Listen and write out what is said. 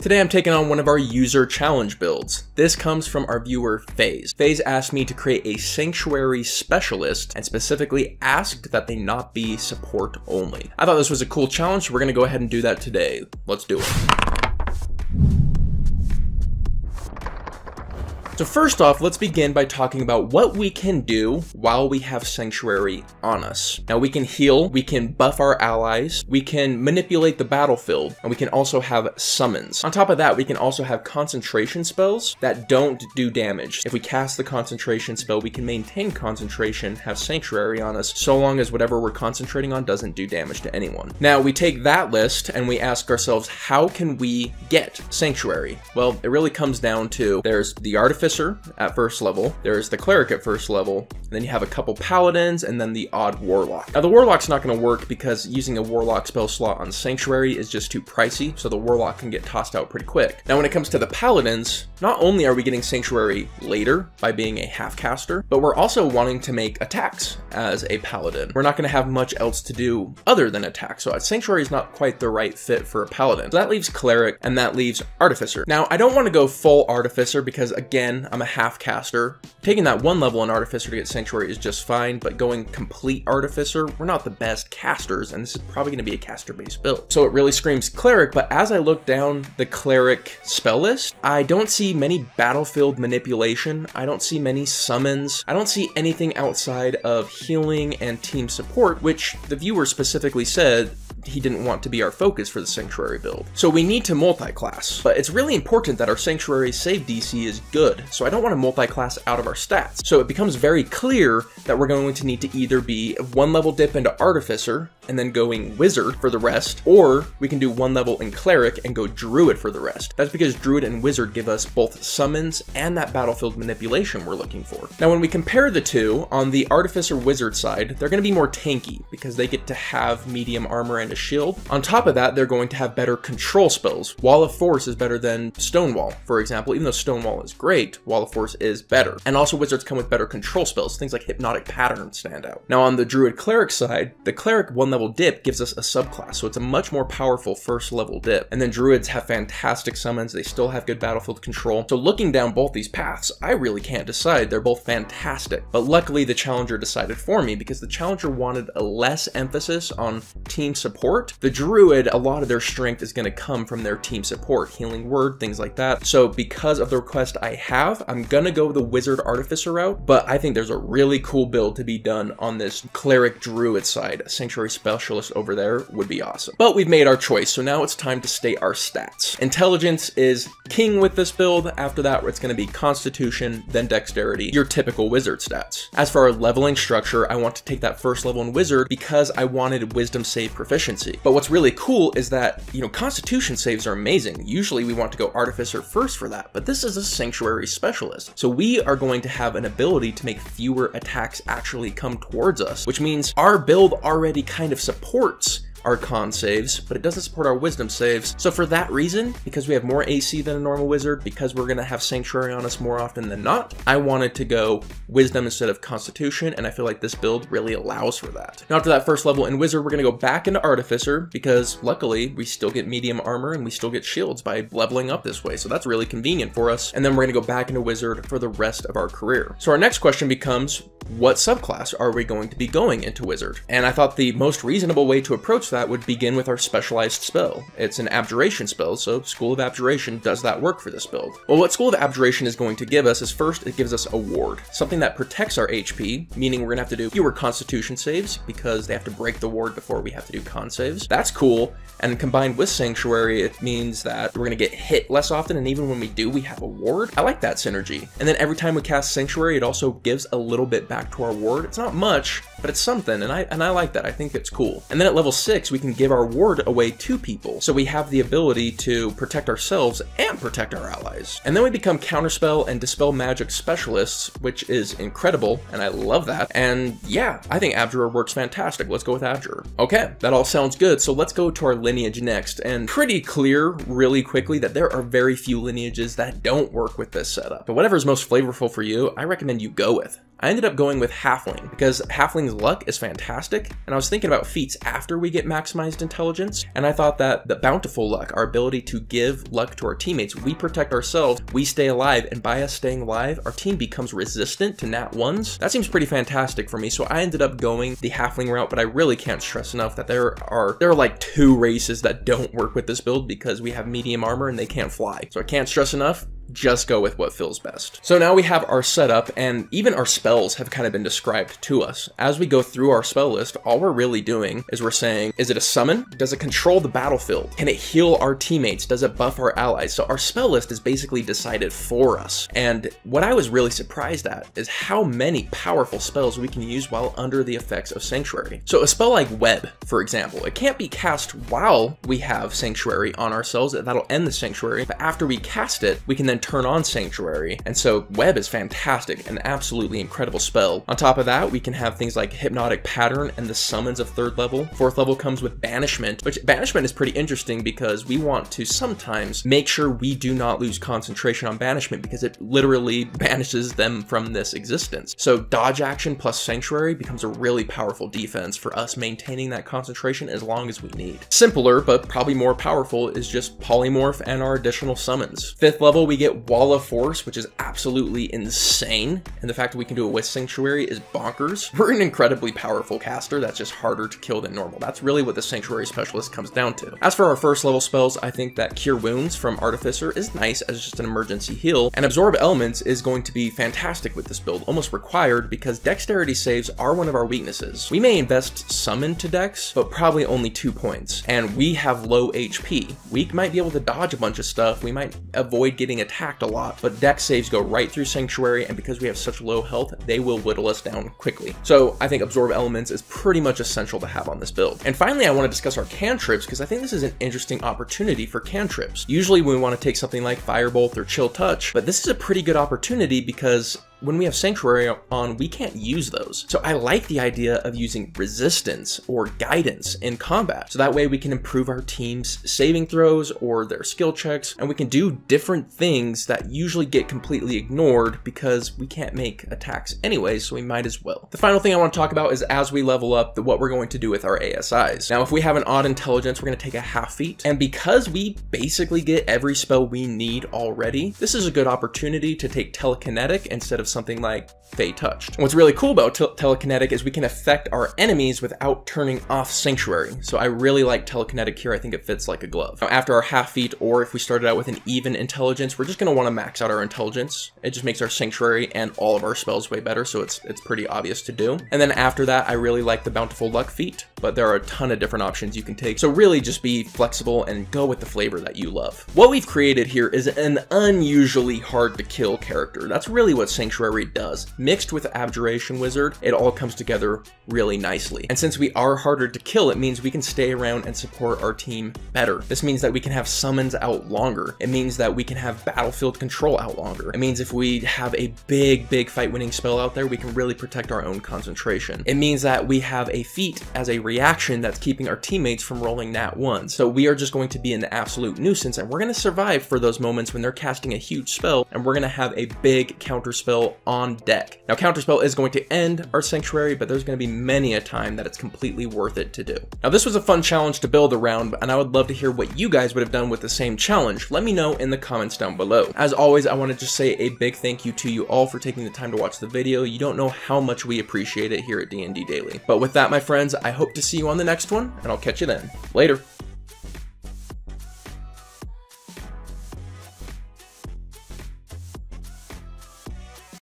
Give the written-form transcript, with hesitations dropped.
Today I'm taking on one of our user challenge builds. This comes from our viewer Phaze. Phaze asked me to create a Sanctuary specialist and specifically asked that they not be support only. I thought this was a cool challenge, so we're gonna go ahead and do that today. Let's do it. So first off, let's begin by talking about what we can do while we have Sanctuary on us. Now we can heal, we can buff our allies, we can manipulate the battlefield, and we can also have summons. On top of that, we can also have concentration spells that don't do damage. If we cast the concentration spell, we can maintain concentration, have Sanctuary on us, so long as whatever we're concentrating on doesn't do damage to anyone. Now we take that list and we ask ourselves, how can we get Sanctuary? Well, it really comes down to, there's the Artificer at first level, there's the Cleric at first level, and then you have a couple Paladins, and then the odd Warlock. Now the Warlock's not going to work because using a Warlock spell slot on Sanctuary is just too pricey, so the Warlock can get tossed out pretty quick. Now when it comes to the Paladins, not only are we getting Sanctuary later by being a half caster, but we're also wanting to make attacks as a Paladin. We're not going to have much else to do other than attack, so Sanctuary is not quite the right fit for a Paladin. So that leaves Cleric, and that leaves Artificer. Now I don't want to go full Artificer because, again, I'm a half caster. Taking that one level in Artificer to get Sanctuary is just fine, but going complete Artificer, we're not the best casters, and this is probably going to be a caster-based build. So it really screams Cleric, but as I look down the Cleric spell list, I don't see many battlefield manipulation, I don't see many summons, I don't see anything outside of healing and team support, which the viewer specifically said he didn't want to be our focus for the Sanctuary build. So we need to multi-class, but it's really important that our Sanctuary save DC is good, so I don't want to multi-class out of our stats. So it becomes very clear that we're going to need to either be one level dip into Artificer and then going Wizard for the rest, or we can do one level in Cleric and go Druid for the rest. That's because Druid and Wizard give us both summons and that battlefield manipulation we're looking for. Now when we compare the two, on the Artificer Wizard side, they're going to be more tanky because they get to have medium armor and a shield. On top of that, they're going to have better control spells. Wall of Force is better than Stonewall, for example. Even though Stonewall is great, Wall of Force is better. And also Wizards come with better control spells. Things like Hypnotic Pattern stand out. Now on the Druid Cleric side, the Cleric one level dip gives us a subclass, so it's a much more powerful first level dip. And then Druids have fantastic summons. They still have good battlefield control. So looking down both these paths, I really can't decide. They're both fantastic. But luckily the Challenger decided for me because the Challenger wanted a less emphasis on team support. The Druid, a lot of their strength is going to come from their team support, healing word, things like that. So because of the request I have, I'm going to go the Wizard Artificer route, but I think there's a really cool build to be done on this Cleric Druid side. A Sanctuary specialist over there would be awesome. But we've made our choice, so now it's time to state our stats. Intelligence is king with this build. After that, it's going to be Constitution, then Dexterity, your typical Wizard stats. As for our leveling structure, I want to take that first level in Wizard because I wanted Wisdom save proficiency. But what's really cool is that, you know, Constitution saves are amazing. Usually we want to go Artificer first for that, but this is a Sanctuary specialist. So we are going to have an ability to make fewer attacks actually come towards us, which means our build already kind of supports our con saves, but it doesn't support our wisdom saves. So for that reason, because we have more AC than a normal wizard, because we're going to have Sanctuary on us more often than not, I wanted to go wisdom instead of Constitution, and I feel like this build really allows for that. Now after that first level in wizard, we're going to go back into Artificer because luckily we still get medium armor and we still get shields by leveling up this way, so that's really convenient for us. And then we're going to go back into wizard for the rest of our career. So our next question becomes, what subclass are we going to be going into wizard? And I thought the most reasonable way to approach that would begin with our specialized spell. It's an abjuration spell, so School of Abjuration does that work for this build. Well, what School of Abjuration is going to give us is, first, it gives us a ward, something that protects our HP, meaning we're gonna have to do fewer Constitution saves because they have to break the ward before we have to do con saves. That's cool, and combined with Sanctuary, it means that we're gonna get hit less often, and even when we do, we have a ward. I like that synergy. And then every time we cast Sanctuary, it also gives a little bit back to our ward. It's not much, but it's something, and I like that. I think it's cool. And then at level 6, we can give our ward away to people, so we have the ability to protect ourselves and protect our allies. And then we become counterspell and dispel magic specialists, which is incredible, and I love that. And yeah, I think Abjurer works fantastic. Let's go with Abjurer. Okay, that all sounds good, so let's go to our lineage next. And pretty clear really quickly that there are very few lineages that don't work with this setup, but whatever's most flavorful for you, I recommend you go with. I ended up going with halfling because halfling's luck is fantastic, and I was thinking about feats after we get maximized intelligence, and I thought that the bountiful luck, our ability to give luck to our teammates, we protect ourselves, we stay alive, and by us staying alive, our team becomes resistant to nat ones. That seems pretty fantastic for me, so I ended up going the halfling route, but I really can't stress enough that there are like two races that don't work with this build because we have medium armor and they can't fly. So I can't stress enough, just go with what feels best. So now we have our setup, and even our spells have kind of been described to us. As we go through our spell list, all we're really doing is we're saying, is it a summon? Does it control the battlefield? Can it heal our teammates? Does it buff our allies? So our spell list is basically decided for us. And what I was really surprised at is how many powerful spells we can use while under the effects of Sanctuary. So a spell like Web, for example, it can't be cast while we have Sanctuary on ourselves. That'll end the Sanctuary, but after we cast it, we can then turn on Sanctuary, and so Web is fantastic, an absolutely incredible spell. On top of that, we can have things like Hypnotic Pattern and the summons of 3rd level. 4th level comes with Banishment, which Banishment is pretty interesting because we want to sometimes make sure we do not lose concentration on Banishment because it literally banishes them from this existence. So dodge action plus Sanctuary becomes a really powerful defense for us maintaining that concentration as long as we need. Simpler, but probably more powerful, is just Polymorph and our additional summons. 5th level, we get Wall of Force, which is absolutely insane, and the fact that we can do it with Sanctuary is bonkers. We're an incredibly powerful caster that's just harder to kill than normal. That's really what the Sanctuary Specialist comes down to. As for our 1st level spells, I think that Cure Wounds from Artificer is nice as just an emergency heal, and Absorb Elements is going to be fantastic with this build, almost required because Dexterity saves are one of our weaknesses. We may invest some into Dex, but probably only 2 points, and we have low HP. We might be able to dodge a bunch of stuff, we might avoid getting attacked a lot, but dex saves go right through Sanctuary, and because we have such low health, they will whittle us down quickly. So I think Absorb Elements is pretty much essential to have on this build. And finally, I want to discuss our cantrips because I think this is an interesting opportunity for cantrips. Usually we want to take something like Firebolt or Chill Touch, but this is a pretty good opportunity because when we have Sanctuary on, we can't use those. So I like the idea of using resistance or guidance in combat. So that way we can improve our team's saving throws or their skill checks, and we can do different things that usually get completely ignored because we can't make attacks anyway, so we might as well. The final thing I want to talk about is as we level up, what we're going to do with our ASIs. Now, if we have an odd intelligence, we're going to take a half feat. And because we basically get every spell we need already, this is a good opportunity to take Telekinetic instead of something like Fey Touched. And what's really cool about Telekinetic is we can affect our enemies without turning off Sanctuary. So I really like Telekinetic here. I think it fits like a glove. Now, after our half feat, or if we started out with an even intelligence, we're just going to want to max out our intelligence. It just makes our Sanctuary and all of our spells way better, so it's pretty obvious to do. And then after that, I really like the Bountiful Luck feat, but there are a ton of different options you can take. So really just be flexible and go with the flavor that you love. What we've created here is an unusually hard to kill character. That's really what Sanctuary does. Mixed with Abjuration Wizard, it all comes together really nicely. And since we are harder to kill, it means we can stay around and support our team better. This means that we can have summons out longer. It means that we can have battlefield control out longer. It means if we have a big fight winning spell out there, we can really protect our own concentration. It means that we have a feat as a reaction that's keeping our teammates from rolling nat 1. So we are just going to be an absolute nuisance, and we're going to survive for those moments when they're casting a huge spell, and we're going to have a big counterspell on deck. Now, counterspell is going to end our Sanctuary, but there's going to be many a time that it's completely worth it to do. Now, this was a fun challenge to build around, and I would love to hear what you guys would have done with the same challenge. Let me know in the comments down below. As always, I want to just say a big thank you to you all for taking the time to watch the video. You don't know how much we appreciate it here at DND Daily. But with that, my friends, I hope to see you on the next one, and I'll catch you then. Later.